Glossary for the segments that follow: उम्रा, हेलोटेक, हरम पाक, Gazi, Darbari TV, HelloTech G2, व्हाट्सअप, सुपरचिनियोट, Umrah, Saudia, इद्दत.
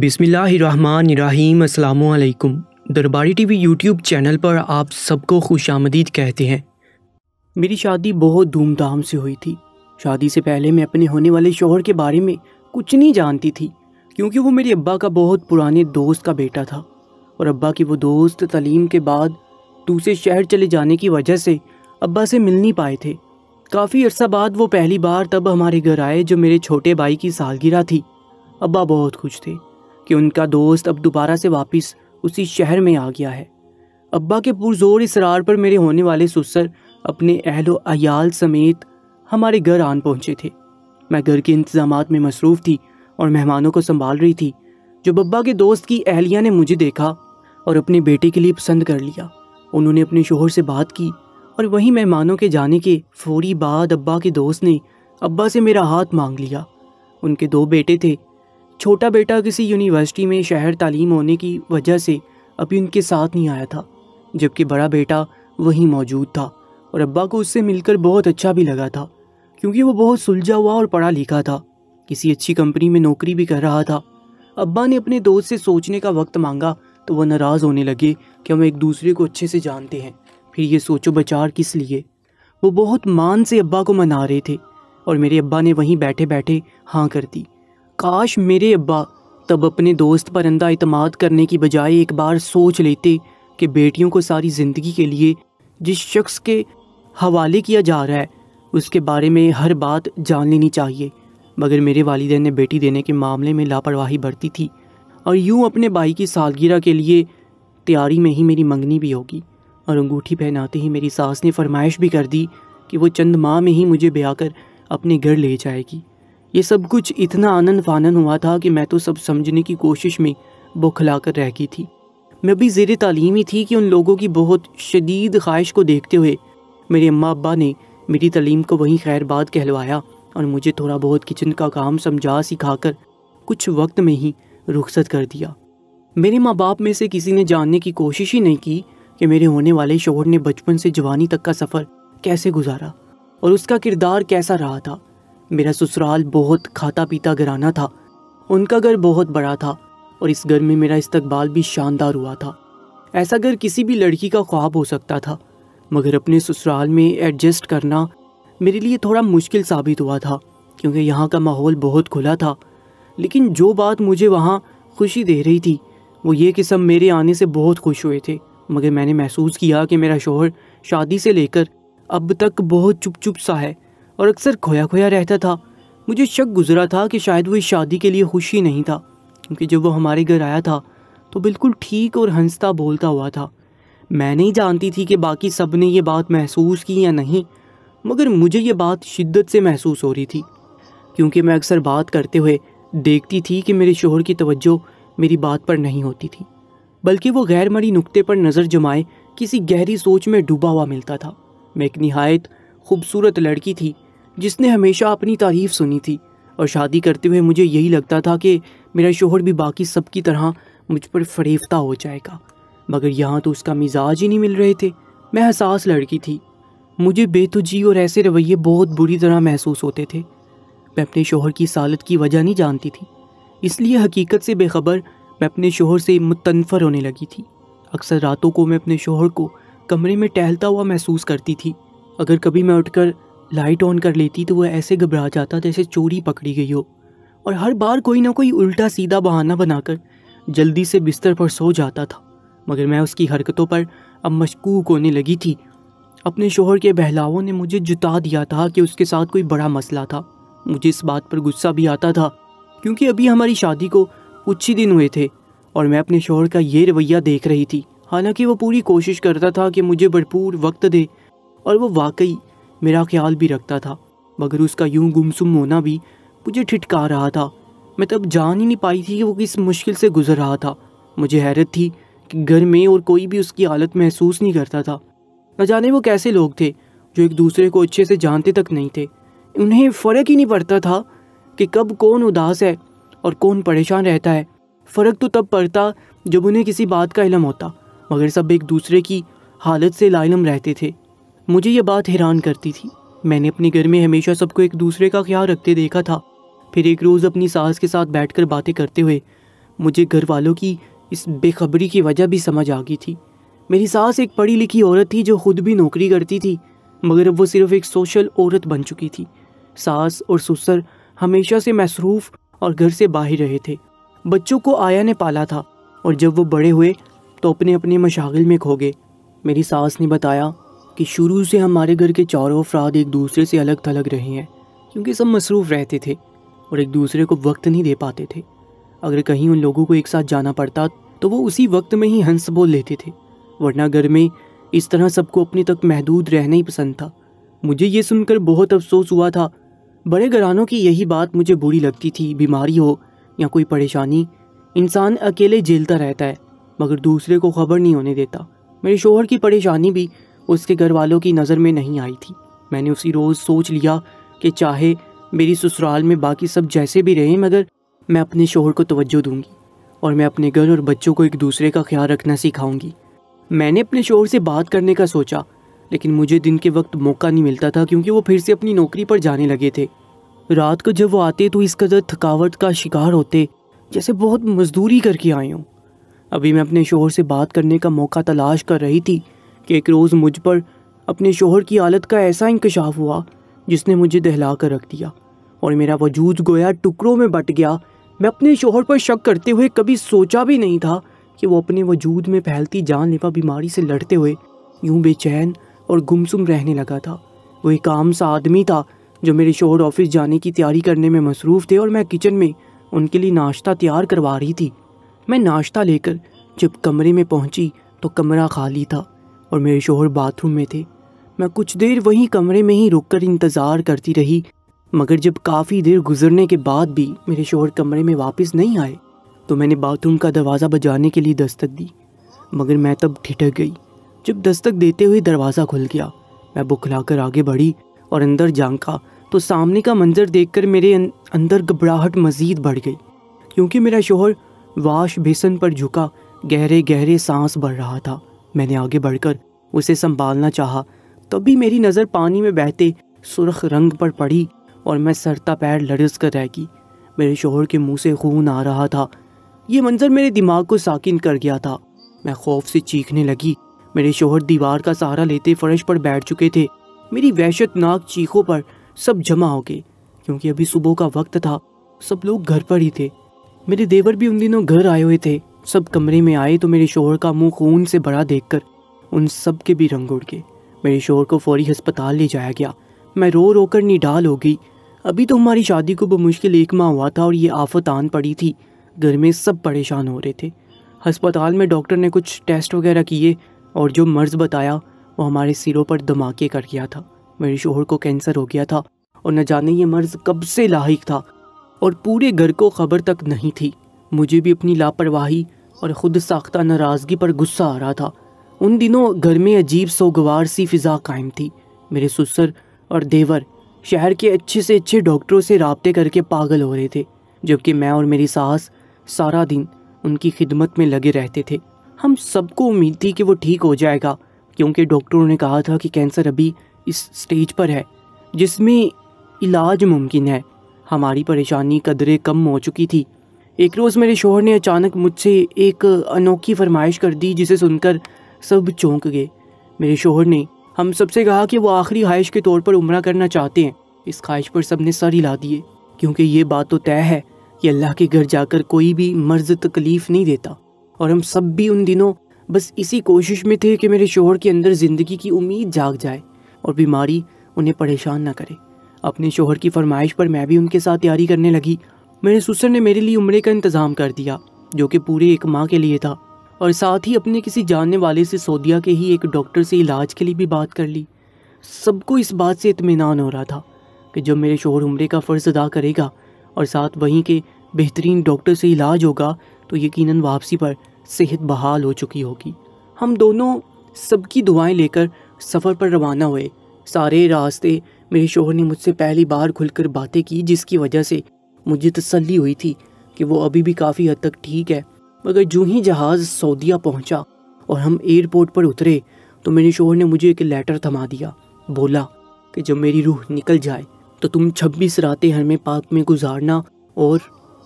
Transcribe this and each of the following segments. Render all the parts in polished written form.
बिस्मिल्लाहिर्रहमानिर्रहीम अस्सलामुअलैकुम। दरबारी टीवी यूट्यूब चैनल पर आप सबको खुशामदीद कहते हैं। मेरी शादी बहुत धूमधाम से हुई थी। शादी से पहले मैं अपने होने वाले शौहर के बारे में कुछ नहीं जानती थी, क्योंकि वो मेरे अब्बा का बहुत पुराने दोस्त का बेटा था और अब्बा की वो दोस्त तालीम के बाद दूसरे शहर चले जाने की वजह से अब्बा से मिल नहीं पाए थे। काफ़ी अरसा बाद वो पहली बार तब हमारे घर आए जो मेरे छोटे भाई की सालगिरह थी। अब्बा बहुत खुश थे कि उनका दोस्त अब दोबारा से वापस उसी शहर में आ गया है। अब्बा के पुरजोर इसरार पर मेरे होने वाले ससुर अपने अहलो अयाल समेत हमारे घर आन पहुंचे थे। मैं घर के इंतजामात में मसरूफ़ थी और मेहमानों को संभाल रही थी। जब अब्बा के दोस्त की अहलिया ने मुझे देखा और अपने बेटे के लिए पसंद कर लिया, उन्होंने अपने शोहर से बात की और वहीं मेहमानों के जाने के फौरी बाद अब्बा के दोस्त ने अब्बा से मेरा हाथ मांग लिया। उनके दो बेटे थे। छोटा बेटा किसी यूनिवर्सिटी में शहर तालीम होने की वजह से अभी उनके साथ नहीं आया था, जबकि बड़ा बेटा वहीं मौजूद था और अब्बा को उससे मिलकर बहुत अच्छा भी लगा था, क्योंकि वो बहुत सुलझा हुआ और पढ़ा लिखा था। किसी अच्छी कंपनी में नौकरी भी कर रहा था। अब्बा ने अपने दोस्त से सोचने का वक्त मांगा तो वह नाराज़ होने लगे कि हम एक दूसरे को अच्छे से जानते हैं, फिर ये सोचो बचार किस लिए। वो बहुत मान से अब्बा को मना रहे थे और मेरे अब्बा ने वहीं बैठे बैठे हाँ कर दी। काश मेरे अब्बा तब अपने दोस्त पर अंधा इतमाद करने की बजाय एक बार सोच लेते कि बेटियों को सारी ज़िंदगी के लिए जिस शख्स के हवाले किया जा रहा है उसके बारे में हर बात जान लेनी चाहिए। मगर मेरे वालिदैन ने बेटी देने के मामले में लापरवाही बरती थी और यूँ अपने भाई की सालगिरह के लिए तैयारी में ही मेरी मंगनी भी होगी। और अंगूठी पहनाते ही मेरी सास ने फरमाइश भी कर दी कि वो चंद माह में ही मुझे ब्याह कर अपने घर ले जाएगी। ये सब कुछ इतना आनन फानन हुआ था कि मैं तो सब समझने की कोशिश में बौखला कर रह गई थी। मैं भी ज़ेरे तालीम ही थी कि उन लोगों की बहुत शदीद ख्वाहिश को देखते हुए मेरे अम्मा अब्बा ने मेरी तालीम को वहीं खैरबाद कहलवाया और मुझे थोड़ा बहुत किचन का काम समझा सिखा कर कुछ वक्त में ही रुखसत कर दिया। मेरे माँ बाप में से किसी ने जानने की कोशिश ही नहीं की कि मेरे होने वाले शोहर ने बचपन से जवानी तक का सफ़र कैसे गुजारा और उसका किरदार कैसा रहा था। मेरा ससुराल बहुत खाता पीता घराना था। उनका घर बहुत बड़ा था और इस घर में मेरा इस्तकबाल भी शानदार हुआ था। ऐसा घर किसी भी लड़की का ख्वाब हो सकता था, मगर अपने ससुराल में एडजस्ट करना मेरे लिए थोड़ा मुश्किल साबित हुआ था, क्योंकि यहाँ का माहौल बहुत खुला था। लेकिन जो बात मुझे वहाँ खुशी दे रही थी वो ये कि सब मेरे आने से बहुत खुश हुए थे। मगर मैंने महसूस किया कि मेरा शोहर शादी से लेकर अब तक बहुत चुप चुप सा है और अक्सर खोया खोया रहता था। मुझे शक गुजरा था कि शायद वो इस शादी के लिए खुश ही नहीं था, क्योंकि जब वो हमारे घर आया था तो बिल्कुल ठीक और हंसता बोलता हुआ था। मैं नहीं जानती थी कि बाकी सब ने ये बात महसूस की या नहीं, मगर मुझे ये बात शिद्दत से महसूस हो रही थी, क्योंकि मैं अक्सर बात करते हुए देखती थी कि मेरे शोहर की तवज्जो मेरी बात पर नहीं होती थी, बल्कि वो गैर मरी नुक्ते पर नज़र जमाए किसी गहरी सोच में डूबा हुआ मिलता था। मैं एक नहायत खूबसूरत लड़की थी जिसने हमेशा अपनी तारीफ़ सुनी थी और शादी करते हुए मुझे यही लगता था कि मेरा शोहर भी बाकी सब की तरह मुझ पर फरेफ्ता हो जाएगा, मगर यहाँ तो उसका मिजाज ही नहीं मिल रहे थे। मैं हसास लड़की थी, मुझे बेतुजी और ऐसे रवैये बहुत बुरी तरह महसूस होते थे। मैं अपने शोहर की सालत की वजह नहीं जानती थी, इसलिए हकीकत से बेखबर मैं अपने शोहर से मुतनफ़र होने लगी थी। अक्सर रातों को मैं अपने शोहर को कमरे में टहलता हुआ महसूस करती थी। अगर कभी मैं उठकर लाइट ऑन कर लेती तो वह ऐसे घबरा जाता जैसे चोरी पकड़ी गई हो और हर बार कोई ना कोई उल्टा सीधा बहाना बनाकर जल्दी से बिस्तर पर सो जाता था। मगर मैं उसकी हरकतों पर अब मशकूक होने लगी थी। अपने शोहर के बहलावों ने मुझे जुटा दिया था कि उसके साथ कोई बड़ा मसला था। मुझे इस बात पर गुस्सा भी आता था, क्योंकि अभी हमारी शादी को कुछ ही दिन हुए थे और मैं अपने शोहर का ये रवैया देख रही थी। हालांकि वो पूरी कोशिश करता था कि मुझे भरपूर वक्त दे और वो वाकई मेरा ख्याल भी रखता था, मगर उसका यूं गुमसुम होना भी मुझे ठिठका रहा था। मैं तब जान ही नहीं पाई थी कि वो किस मुश्किल से गुजर रहा था। मुझे हैरत थी कि घर में और कोई भी उसकी हालत महसूस नहीं करता था। न जाने वो कैसे लोग थे जो एक दूसरे को अच्छे से जानते तक नहीं थे। उन्हें फ़र्क ही नहीं पड़ता था कि कब कौन उदास है और कौन परेशान रहता है। फ़र्क तो तब पड़ता जब उन्हें किसी बात का इल्म होता, मगर सब एक दूसरे की हालत से लाइलम रहते थे। मुझे यह बात हैरान करती थी। मैंने अपने घर में हमेशा सबको एक दूसरे का ख्याल रखते देखा था। फिर एक रोज़ अपनी सास के साथ बैठकर बातें करते हुए मुझे घर वालों की इस बेखबरी की वजह भी समझ आ गई थी। मेरी सास एक पढ़ी लिखी औरत थी जो खुद भी नौकरी करती थी, मगर अब वो सिर्फ एक सोशल औरत बन चुकी थी। सास और ससुर हमेशा से मसरूफ़ और घर से बाहर रहे थे। बच्चों को आया ने पाला था और जब वो बड़े हुए तो अपने अपने मशागिल में खो गए। मेरी सास ने बताया कि शुरू से हमारे घर के चारों अफराद एक दूसरे से अलग थलग रहे हैं, क्योंकि सब मसरूफ़ रहते थे और एक दूसरे को वक्त नहीं दे पाते थे। अगर कहीं उन लोगों को एक साथ जाना पड़ता तो वो उसी वक्त में ही हंस बोल लेते थे, वरना घर में इस तरह सबको अपने तक महदूद रहना ही पसंद था। मुझे ये सुनकर बहुत अफसोस हुआ था। बड़े घरानों की यही बात मुझे बुरी लगती थी। बीमारी हो या कोई परेशानी, इंसान अकेले झेलता रहता है मगर दूसरे को खबर नहीं होने देता। मेरे शोहर की परेशानी भी उसके घर वालों की नज़र में नहीं आई थी। मैंने उसी रोज़ सोच लिया कि चाहे मेरी ससुराल में बाकी सब जैसे भी रहें, मगर मैं अपने शोहर को तवज्जो दूंगी और मैं अपने घर और बच्चों को एक दूसरे का ख्याल रखना सिखाऊंगी। मैंने अपने शोहर से बात करने का सोचा, लेकिन मुझे दिन के वक्त मौका नहीं मिलता था क्योंकि वो फिर से अपनी नौकरी पर जाने लगे थे। रात को जब वो आते तो इस कदर थकावट का शिकार होते जैसे बहुत मजदूरी करके आई हूँ। अभी मैं अपने शोहर से बात करने का मौका तलाश कर रही थी कि एक रोज़ मुझ पर अपने शोहर की हालत का ऐसा इंकशाफ हुआ जिसने मुझे दहला कर रख दिया और मेरा वजूद गोया टुकड़ों में बट गया। मैं अपने शोहर पर शक करते हुए कभी सोचा भी नहीं था कि वो अपने वजूद में फैलती जानलेवा बीमारी से लड़ते हुए यूं बेचैन और गुमसुम रहने लगा था। वो एक आम सा आदमी था जो मेरे शोहर ऑफिस जाने की तैयारी करने में मसरूफ़ थे और मैं किचन में उनके लिए नाश्ता तैयार करवा रही थी। मैं नाश्ता लेकर जब कमरे में पहुंची तो कमरा खाली था और मेरे शोहर बाथरूम में थे। मैं कुछ देर वहीं कमरे में ही रुककर इंतज़ार करती रही, मगर जब काफ़ी देर गुजरने के बाद भी मेरे शोहर कमरे में वापस नहीं आए तो मैंने बाथरूम का दरवाज़ा बजाने के लिए दस्तक दी, मगर मैं तब ठिठक गई जब दस्तक देते हुए दरवाज़ा खुल गया। मैं बुखलाकर आगे बढ़ी और अंदर झांका तो सामने का मंजर देखकर मेरे अंदर घबराहट मज़ीद बढ़ गई, क्योंकि मेरा शोहर वाश बेसन पर झुका गहरे गहरे सांस भर रहा था। मैंने आगे बढ़कर उसे संभालना चाहा, तभी मेरी नज़र पानी में बहते सुर्ख रंग पर पड़ी और मैं सरता पैर लड़स कर रह गई। मेरे शोहर के मुंह से खून आ रहा था। ये मंज़र मेरे दिमाग को साकिन कर गया था। मैं खौफ से चीखने लगी। मेरे शोहर दीवार का सहारा लेते फर्श पर बैठ चुके थे। मेरी वहशतनाक चीखों पर सब जमा हो गए, क्योंकि अभी सुबह का वक्त था, सब लोग घर पर ही थे। मेरे देवर भी उन दिनों घर आए हुए थे। सब कमरे में आए तो मेरे शोहर का मुंह खून से भरा देखकर उन सब के भी रंग उड़ गए। मेरे शोहर को फौरी हस्पताल ले जाया गया। मैं रो रोकर निढाल हो गई। अभी तो हमारी शादी को बमुश्किल एक माह हुआ था और ये आफत आन पड़ी थी। घर में सब परेशान हो रहे थे। अस्पताल में डॉक्टर ने कुछ टेस्ट वगैरह किए और जो मर्ज़ बताया वो हमारे सिरों पर धमाके कर गया था। मेरे शोहर को कैंसर हो गया था और न जाने ये मर्ज़ कब से लाहिक था और पूरे घर को खबर तक नहीं थी। मुझे भी अपनी लापरवाही और ख़ुद साख्ता नाराज़गी पर गुस्सा आ रहा था। उन दिनों घर में अजीब सोगवार सी फ़िज़ा कायम थी। मेरे ससुर और देवर शहर के अच्छे से अच्छे डॉक्टरों से राब्ते करके पागल हो रहे थे, जबकि मैं और मेरी सास सारा दिन उनकी खिदमत में लगे रहते थे। हम सबको उम्मीद थी कि वो ठीक हो जाएगा, क्योंकि डॉक्टरों ने कहा था कि कैंसर अभी इस स्टेज पर है जिसमें इलाज मुमकिन है। हमारी परेशानी कदरे कम हो चुकी थी। एक रोज़ मेरे शोहर ने अचानक मुझसे एक अनोखी फरमाइश कर दी, जिसे सुनकर सब चौंक गए। मेरे शोहर ने हम सबसे कहा कि वो आखिरी ख्वाहिश के तौर पर उम्रा करना चाहते हैं। इस ख्वाहिश पर सब ने सर हिला दिए, क्योंकि ये बात तो तय है कि अल्लाह के घर जाकर कोई भी मर्ज़ तकलीफ़ नहीं देता। और हम सब भी उन दिनों बस इसी कोशिश में थे कि मेरे शोहर के अंदर ज़िंदगी की उम्मीद जाग जाए और बीमारी उन्हें परेशान ना करे। अपने शोहर की फरमाइश पर मैं भी उनके साथ तैयारी करने लगी। मेरे ससुर ने मेरे लिए उम्रे का इंतज़ाम कर दिया, जो कि पूरे एक माह के लिए था, और साथ ही अपने किसी जानने वाले से सौदिया के ही एक डॉक्टर से इलाज के लिए भी बात कर ली। सबको इस बात से इत्मीनान हो रहा था कि जब मेरे शोहर उम्रे का फ़र्ज़ अदा करेगा और साथ वहीं के बेहतरीन डॉक्टर से इलाज होगा तो यकीनन वापसी पर सेहत बहाल हो चुकी होगी। हम दोनों सबकी दुआएं लेकर सफ़र पर रवाना हुए। सारे रास्ते मेरे शोहर ने मुझसे पहली बार खुलकर बातें की, जिसकी वजह से मुझे तसल्ली हुई थी कि वो अभी भी काफ़ी हद तक ठीक है। मगर जो ही जहाज़ सऊदिया पहुंचा और हम एयरपोर्ट पर उतरे तो मेरे शोहर ने मुझे एक लेटर थमा दिया। बोला कि जब मेरी रूह निकल जाए तो तुम 26 रातें हरम पाक में गुजारना और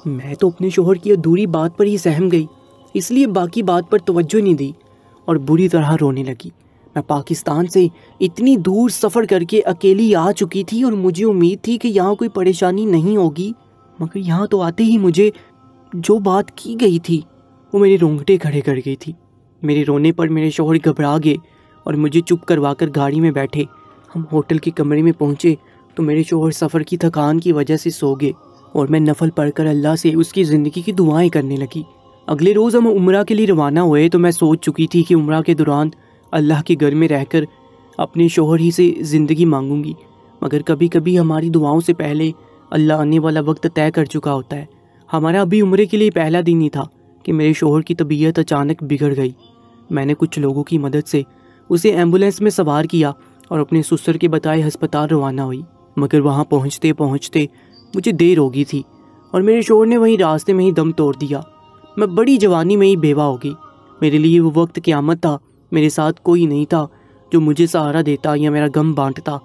मैं तो अपने शोहर की अधूरी बात पर ही सहम गई, इसलिए बाकी बात पर तवज्जो नहीं दी और बुरी तरह रोने लगी। मैं पाकिस्तान से इतनी दूर सफ़र करके अकेली आ चुकी थी और मुझे उम्मीद थी कि यहाँ कोई परेशानी नहीं होगी, मगर यहाँ तो आते ही मुझे जो बात की गई थी वो मेरे रोंगटे खड़े कर गई थी। मेरे रोने पर मेरे शौहर घबरा गए और मुझे चुप करवाकर गाड़ी में बैठे। हम होटल के कमरे में पहुँचे तो मेरे शौहर सफ़र की थकान की वजह से सो गए और मैं नफल पढ़कर अल्लाह से उसकी ज़िंदगी की दुआएं करने लगी। अगले रोज़ हम उम्रा के लिए रवाना हुए तो मैं सोच चुकी थी कि उम्रा के दौरान अल्लाह के घर में रहकर अपने शौहर ही से ज़िंदगी मांगूंगी, मगर कभी कभी हमारी दुआओं से पहले अल्लाह आने वाला वक्त तय कर चुका होता है। हमारा अभी उम्रे के लिए पहला दिन ही था कि मेरे शौहर की तबीयत अचानक बिगड़ गई। मैंने कुछ लोगों की मदद से उसे एम्बुलेंस में सवार किया और अपने ससुर के बताए हस्पताल रवाना हुई, मगर वहाँ पहुँचते पहुँचते मुझे देर हो गई थी और मेरे शौहर ने वहीं रास्ते में ही दम तोड़ दिया। मैं बड़ी जवानी में ही बेवा हो गई। मेरे लिए वो वक्त क़यामत था, मेरे साथ कोई नहीं था जो मुझे सहारा देता या मेरा गम बांटता।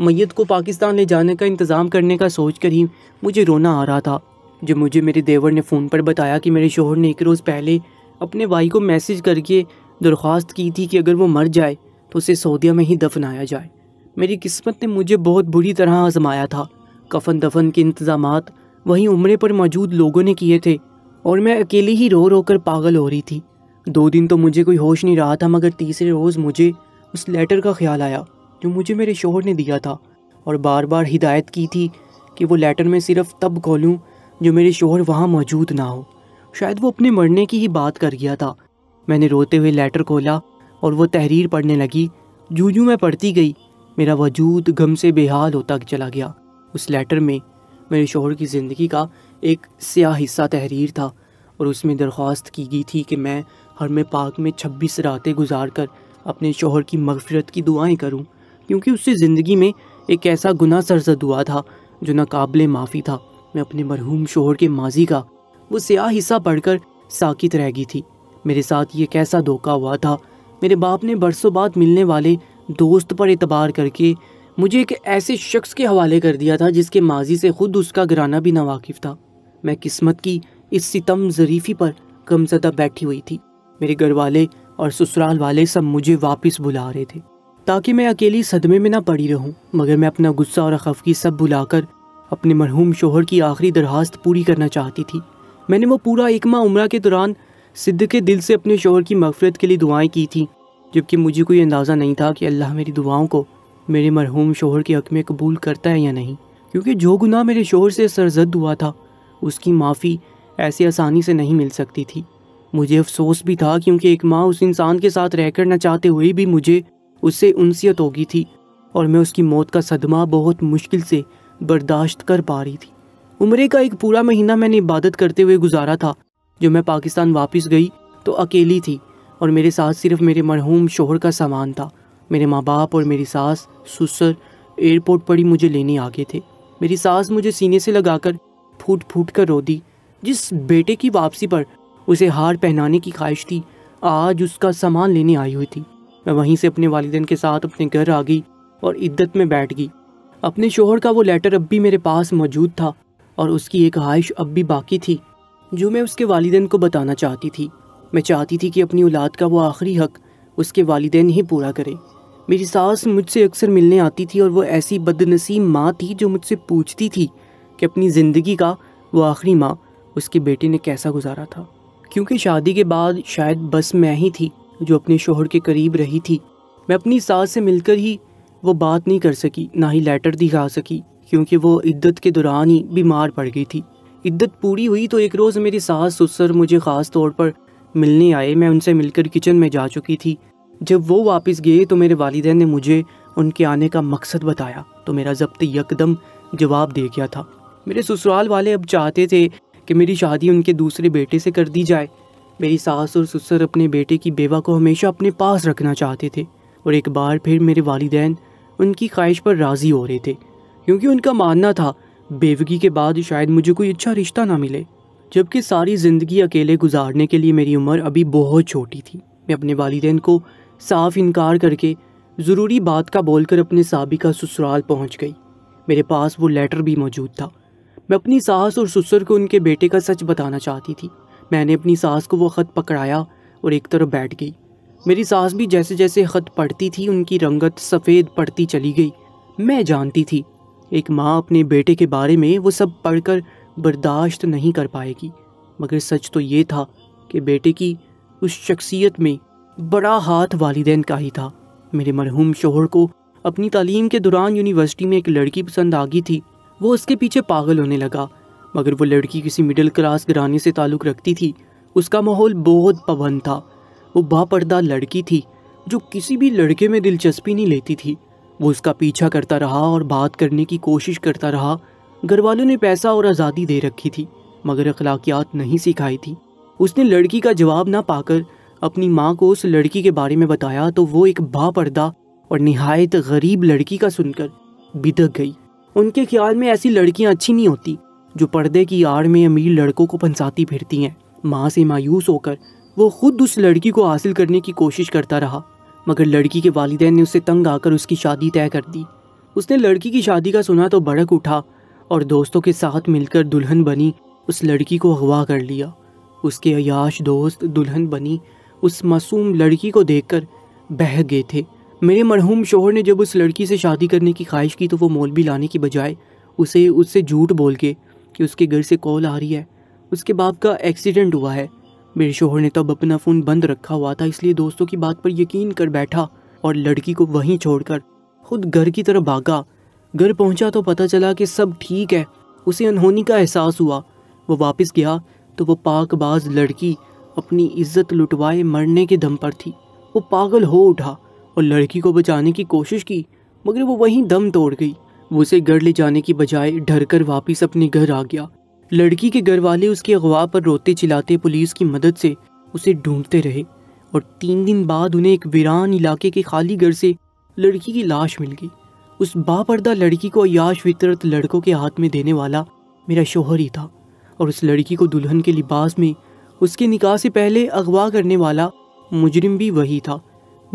मैयत को पाकिस्तान ले जाने का इंतज़ाम करने का सोच कर ही मुझे रोना आ रहा था जब मुझे मेरे देवर ने फ़ोन पर बताया कि मेरे शौहर ने एक रोज़ पहले अपने भाई को मैसेज करके दरख्वास्त की थी कि अगर वो मर जाए तो उसे सऊदिया में ही दफनाया जाए। मेरी किस्मत ने मुझे बहुत बुरी तरह आजमाया था। कफन दफन के इंतज़ाम वहीं उम्रे पर मौजूद लोगों ने किए थे और मैं अकेली ही रो रो कर पागल हो रही थी। 2 दिन तो मुझे कोई होश नहीं रहा था, मगर तीसरे रोज़ मुझे उस लेटर का ख्याल आया जो मुझे मेरे शौहर ने दिया था और बार बार हिदायत की थी कि वो लेटर मैं सिर्फ़ तब खोलूं जो मेरे शौहर वहाँ मौजूद ना हो। शायद वो अपने मरने की ही बात कर गया था। मैंने रोते हुए लेटर खोला और वो तहरीर पढ़ने लगी। जूँ जूँ मैं पढ़ती गई, मेरा वजूद गम से बेहाल होता चला गया। उस लेटर में मेरे शौहर की ज़िंदगी का एक स्याह हिस्सा तहरीर था और उसमें दरख्वास्त की गई थी कि मैं हरम पाक में 26 रातें गुजार कर अपने शौहर की मगफिरत की दुआएं करूं, क्योंकि उससे ज़िंदगी में एक ऐसा गुनाह सरजद हुआ था जो नाकाबिल माफ़ी था। मैं अपने मरहूम शौहर के माजी का वो स्याह हिस्सा पढ़कर साकित रह गई थी। मेरे साथ ये कैसा धोखा हुआ था। मेरे बाप ने बरसों बाद मिलने वाले दोस्त पर एतबार करके मुझे एक ऐसे शख्स के हवाले कर दिया था जिसके माजी से ख़ुद उसका घराना भी नावाकिफ़ था। मैं किस्मत की इस सितम ज़रीफ़ी पर गमज़दा बैठी हुई थी। मेरे घर वाले और ससुराल वाले सब मुझे वापस बुला रहे थे ताकि मैं अकेली सदमे में ना पड़ी रहूं, मगर मैं अपना गुस्सा और अखफगी सब बुलाकर अपने मरहूम शोहर की आखिरी दरख्वास्त पूरी करना चाहती थी। मैंने वो पूरा 1 माह उम्रा के दौरान सिद्ध के दिल से अपने शोहर की मगफरत के लिए दुआएं की थी, जबकि मुझे कोई अंदाज़ा नहीं था कि अल्लाह मेरी दुआओं को मेरे मरहूम शोहर के हक़ में कबूल करता है या नहीं, क्योंकि जो गुनाह मेरे शोहर से सरजद हुआ था उसकी माफ़ी ऐसी आसानी से नहीं मिल सकती थी। मुझे अफसोस भी था क्योंकि 1 माह उस इंसान के साथ रहकर न चाहते हुए भी मुझे उससे उनसियत होगी थी और मैं उसकी मौत का सदमा बहुत मुश्किल से बर्दाश्त कर पा रही थी। उम्रे का एक पूरा महीना मैंने इबादत करते हुए गुजारा था। जब मैं पाकिस्तान वापस गई तो अकेली थी और मेरे साथ सिर्फ मेरे मरहूम शोहर का सामान था। मेरे माँ बाप और मेरी सास ससुर एयरपोर्ट पर ही मुझे लेने आ गए थे। मेरी सास मुझे सीने से लगाकर फूट फूट कर रो दी। जिस बेटे की वापसी पर उसे हार पहनाने की ख्वाहिश थी, आज उसका सामान लेने आई हुई थी। मैं वहीं से अपने वालिदैन के साथ अपने घर आ गई और इद्दत में बैठ गई। अपने शोहर का वो लेटर अब भी मेरे पास मौजूद था और उसकी एक ख्वाहिश अब भी बाकी थी जो मैं उसके वालिदैन को बताना चाहती थी। मैं चाहती थी कि अपनी औलाद का वो आखिरी हक़ उसके वालिदैन ही पूरा करें। मेरी सास मुझसे अक्सर मिलने आती थी और वो ऐसी बदनसीब माँ थी जो मुझसे पूछती थी कि अपनी ज़िंदगी का वो आखिरी माह उसके बेटे ने कैसा गुजारा था, क्योंकि शादी के बाद शायद बस मैं ही थी जो अपने शोहर के करीब रही थी। मैं अपनी सास से मिलकर ही वो बात नहीं कर सकी, ना ही लेटर दिखा सकी, क्योंकि वो इद्दत के दौरान ही बीमार पड़ गई थी। इद्दत पूरी हुई तो एक रोज़ मेरी सास ससुर मुझे ख़ास तौर पर मिलने आए। मैं उनसे मिलकर किचन में जा चुकी थी। जब वो वापस गए तो मेरे वालिदैन ने मुझे उनके आने का मकसद बताया तो मेरा ज़ब्त यकदम जवाब दे गया था। मेरे ससुराल वाले अब चाहते थे कि मेरी शादी उनके दूसरे बेटे से कर दी जाए। मेरी सास और ससुर अपने बेटे की बेवा को हमेशा अपने पास रखना चाहते थे और एक बार फिर मेरे वालिदैन उनकी ख्वाहिश पर राज़ी हो रहे थे, क्योंकि उनका मानना था बेवगी के बाद शायद मुझे कोई अच्छा रिश्ता ना मिले, जबकि सारी ज़िंदगी अकेले गुजारने के लिए मेरी उम्र अभी बहुत छोटी थी। मैं अपने वालिदैन को साफ़ इनकार करके ज़रूरी बात का बोलकर अपने साबिका ससुराल पहुँच गई। मेरे पास वो लेटर भी मौजूद था। मैं अपनी सास और ससुर को उनके बेटे का सच बताना चाहती थी। मैंने अपनी सास को वो ख़त पकड़ाया और एक तरफ बैठ गई। मेरी सास भी जैसे जैसे ख़त पढ़ती थी उनकी रंगत सफ़ेद पड़ती चली गई। मैं जानती थी एक माँ अपने बेटे के बारे में वो सब पढ़कर बर्दाश्त नहीं कर पाएगी, मगर सच तो ये था कि बेटे की उस शख्सियत में बड़ा हाथ वालिदैन का ही था। मेरे मरहूम शोहर को अपनी तालीम के दौरान यूनिवर्सिटी में एक लड़की पसंद आ गई थी। वो उसके पीछे पागल होने लगा, मगर वो लड़की किसी मिडिल क्लास घराने से ताल्लुक़ रखती थी। उसका माहौल बहुत पबंद था। वो बापर्दा लड़की थी जो किसी भी लड़के में दिलचस्पी नहीं लेती थी। वो उसका पीछा करता रहा और बात करने की कोशिश करता रहा। घर वालों ने पैसा और आज़ादी दे रखी थी, मगर अखलाकियात नहीं सिखाई थी। उसने लड़की का जवाब ना पाकर अपनी माँ को उस लड़की के बारे में बताया तो वो एक बापर्दा और नहायत गरीब लड़की का सुनकर बिदक गई। उनके ख्याल में ऐसी लड़कियाँ अच्छी नहीं होती जो पर्दे की आड़ में अमीर लड़कों को फंसाती फिरती हैं। माँ से मायूस होकर वो खुद उस लड़की को हासिल करने की कोशिश करता रहा, मगर लड़की के वालिदैन ने उससे तंग आकर उसकी शादी तय कर दी। उसने लड़की की शादी का सुना तो भड़क उठा और दोस्तों के साथ मिलकर दुल्हन बनी उस लड़की को अगवा कर लिया। उसके अयाश दोस्त दुल्हन बनी उस मासूम लड़की को देखकर बह गए थे। मेरे मरहूम शोहर ने जब उस लड़की से शादी करने की ख्वाहिश की तो वो मौलवी लाने की बजाय उससे झूठ बोल के कि उसके घर से कॉल आ रही है, उसके बाप का एक्सीडेंट हुआ है। मेरे शोहर ने तब अपना फ़ोन बंद रखा हुआ था, इसलिए दोस्तों की बात पर यकीन कर बैठा और लड़की को वहीं छोड़कर खुद घर की तरफ भागा। घर पहुंचा तो पता चला कि सब ठीक है। उसे अनहोनी का एहसास हुआ। वो वापस गया तो वो पाकबाज लड़की अपनी इज्जत लुटवाए मरने के दम पर थी। वो पागल हो उठा और लड़की को बचाने की कोशिश की, मगर वो वहीं दम तोड़ गई। वो उसे घर ले जाने की बजाय डरकर वापस अपने घर आ गया। लड़की के घर वाले उसके अगवा पर रोते चिल्लाते पुलिस की मदद से उसे ढूंढते रहे और 3 दिन बाद उन्हें एक वीरान इलाके के खाली घर से लड़की की लाश मिल गई। उस बापर्दा लड़की को अयाश फितरत लड़कों के हाथ में देने वाला मेरा शोहर ही था, और उस लड़की को दुल्हन के लिबास में उसके निकाह से पहले अगवा करने वाला मुजरिम भी वही था।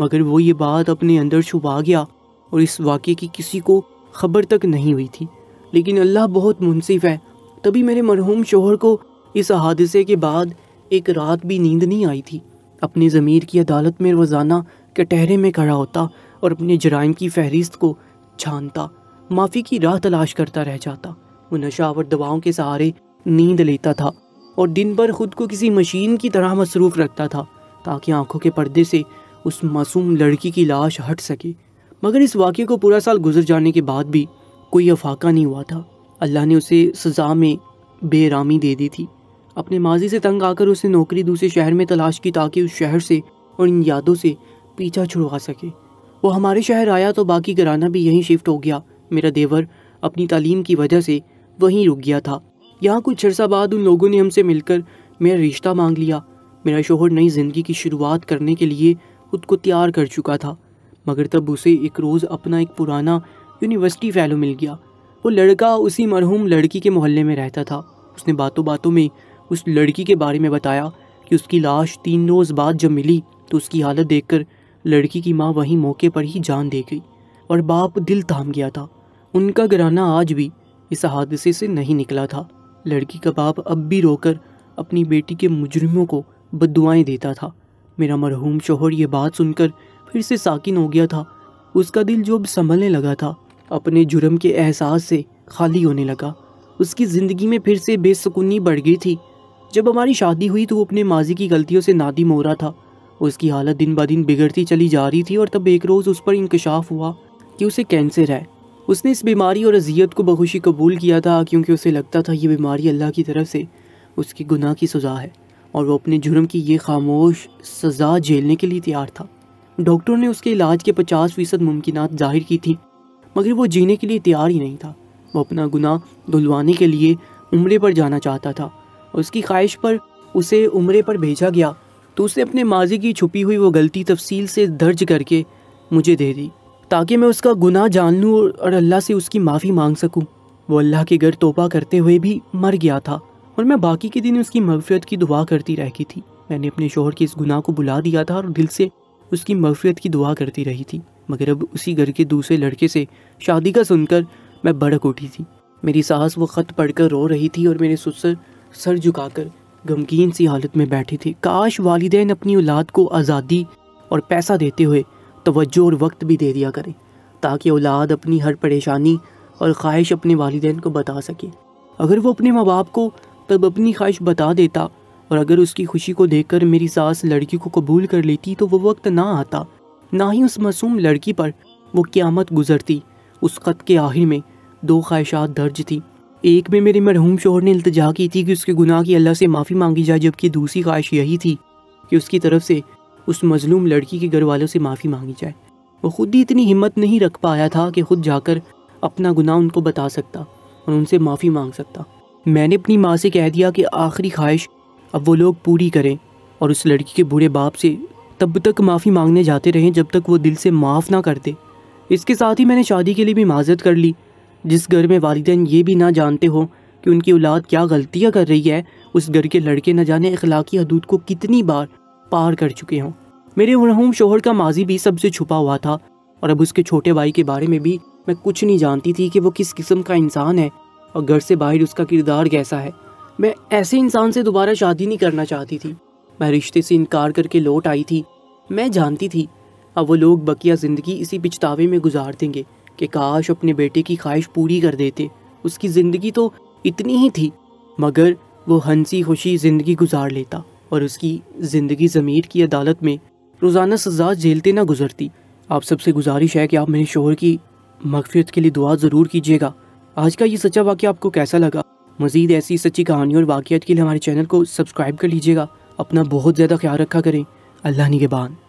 मगर वो ये बात अपने अंदर छुपा गया और इस वाक़े की किसी को खबर तक नहीं हुई थी। लेकिन अल्लाह बहुत मुंसिफ है, तभी मेरे मरहूम शोहर को इस हादसे के बाद एक रात भी नींद नहीं आई थी। अपने ज़मीर की अदालत में रोज़ाना कटहरे में खड़ा होता और अपने जराइम की फहरिस्त को छानता, माफ़ी की राह तलाश करता रह जाता। वो नशा और दवाओं के सहारे नींद लेता था और दिन भर ख़ुद को किसी मशीन की तरह मसरूफ़ रखता था ताकि आंखों के पर्दे से उस मासूम लड़की की लाश हट सके। मगर इस वाक़े को पूरा साल गुजर जाने के बाद भी कोई अफाका नहीं हुआ था। अल्लाह ने उसे सज़ा में बेरामी दे दी थी। अपने माजी से तंग आकर उसने नौकरी दूसरे शहर में तलाश की ताकि उस शहर से और इन यादों से पीछा छुड़वा सके। वो हमारे शहर आया तो बाकी घराना भी यहीं शिफ्ट हो गया। मेरा देवर अपनी तालीम की वजह से वहीं रुक गया था। यहाँ कुछ अर्सा बाद उन लोगों ने हमसे मिलकर मेरा रिश्ता मांग लिया। मेरा शोहर नई ज़िंदगी की शुरुआत करने के लिए खुद को तैयार कर चुका था, मगर तब उसे एक रोज़ अपना एक पुराना यूनिवर्सिटी फ़ैलो मिल गया। वो लड़का उसी मरहूम लड़की के मोहल्ले में रहता था। उसने बातों बातों में उस लड़की के बारे में बताया कि उसकी लाश 3 रोज़ बाद जब मिली तो उसकी हालत देखकर लड़की की माँ वहीं मौके पर ही जान दे गई और बाप दिल थाम गया था। उनका घराना आज भी इस हादसे से नहीं निकला था। लड़की का बाप अब भी रोकर अपनी बेटी के मुजरिमों को बद्दुआएं देता था। मेरा मरहूम शोहर ये बात सुनकर फिर से साकिन हो गया था। उसका दिल जो अब संभलने लगा था, अपने जुर्म के एहसास से खाली होने लगा। उसकी ज़िंदगी में फिर से बेसुकूनी बढ़ गई थी। जब हमारी शादी हुई तो वो अपने माजी की गलतियों से नादिम हो रहा था। उसकी हालत दिन ब दिन बिगड़ती चली जा रही थी और तब एक रोज़ उस पर इंकशाफ हुआ कि उसे कैंसर है। उसने इस बीमारी और अजियत को बखुशी कबूल किया था क्योंकि उसे लगता था ये बीमारी अल्लाह की तरफ से उसकी गुनाह की सज़ा है और वो अपने जुर्म की ये खामोश सज़ा झेलने के लिए तैयार था। डॉक्टरों ने उसके इलाज के 50% मुमकिनात जाहिर की थी, मगर वो जीने के लिए तैयार ही नहीं था। वो अपना गुनाह धुलवाने के लिए उम्रे पर जाना चाहता था। उसकी ख्वाहिश पर उसे उम्रे पर भेजा गया तो उसने अपने माजी की छुपी हुई वो गलती तफसील से दर्ज करके मुझे दे दी ताकि मैं उसका गुनाह जान लूँ और अल्लाह से उसकी माफ़ी मांग सकूँ। वो अल्लाह के घर तौबा करते हुए भी मर गया था और मैं बाकी के दिन उसकी मग़फ़िरत की दुआ करती रह गई थी। मैंने अपने शोहर के इस गुनाह को बुला दिया था और दिल से उसकी मग़फ़िरत की दुआ करती रही थी, मगर अब उसी घर के दूसरे लड़के से शादी का सुनकर मैं भड़क उठी थी। मेरी सास वो ख़त पढ़कर रो रही थी और मेरे ससुर सर झुकाकर गमगीन सी हालत में बैठे थे। काश वालिदैन अपनी औलाद को आज़ादी और पैसा देते हुए तवज्जो और वक्त भी दे दिया करें, ताकि औलाद अपनी हर परेशानी और ख्वाहिश अपने वालिदैन को बता सके। अगर वो अपने माँ बाप को तब अपनी ख्वाहिश बता देता और अगर उसकी खुशी को देखकर मेरी सास लड़की को कबूल कर लेती तो वो वक्त ना आता, ना ही उस मासूम लड़की पर वो क़यामत गुजरती। उस ख़त के आखिर में दो ख्वाहिशात दर्ज थी। एक में मेरे मरहूम शोहर ने इल्तिजा की थी कि उसके गुनाह की अल्लाह से माफ़ी मांगी जाए, जबकि दूसरी ख्वाहिश यही थी कि उसकी तरफ से उस मजलूम लड़की के घर वालों से माफ़ी मांगी जाए। वो खुद ही इतनी हिम्मत नहीं रख पाया था कि खुद जाकर अपना गुनाह उनको बता सकता और उनसे माफ़ी मांग सकता। मैंने अपनी माँ से कह दिया कि आखिरी ख्वाहिश अब वो लोग पूरी करें और उस लड़की के बूढ़े बाप से तब तक माफ़ी मांगने जाते रहें जब तक वो दिल से माफ़ ना करते। इसके साथ ही मैंने शादी के लिए भी माजरत कर ली। जिस घर में वालिदैन ये भी ना जानते हो कि उनकी औलाद क्या गलतियाँ कर रही है, उस घर के लड़के न जाने अखलाकी हदूद को कितनी बार पार कर चुके हों। मेरे मरहूम शोहर का माजी भी सबसे छुपा हुआ था और अब उसके छोटे भाई के बारे में भी मैं कुछ नहीं जानती थी कि वो किस किस्म का इंसान है और घर से बाहर उसका किरदार कैसा है। मैं ऐसे इंसान से दोबारा शादी नहीं करना चाहती थी। मैं रिश्ते से इनकार करके लौट आई थी। मैं जानती थी अब वो लोग बकिया ज़िंदगी इसी पिछतावे में गुजार देंगे कि काश अपने बेटे की ख्वाहिश पूरी कर देते। उसकी ज़िंदगी तो इतनी ही थी, मगर वो हंसी खुशी ज़िंदगी गुजार लेता और उसकी ज़िंदगी ज़मीर की अदालत में रोज़ाना सजा झेलते ना गुजरती। आप सबसे गुजारिश है कि आप मेरे शोहर की मग़फ़िरत के लिए दुआ ज़रूर कीजिएगा। आज का ये सच्चा वाक़या आपको कैसा लगा? मज़ीद ऐसी सच्ची कहानियों और वाक़ियात के लिए हमारे चैनल को सब्सक्राइब कर लीजिएगा। अपना बहुत ज़्यादा ख्याल रखा करें। अल्लाह निगहबान।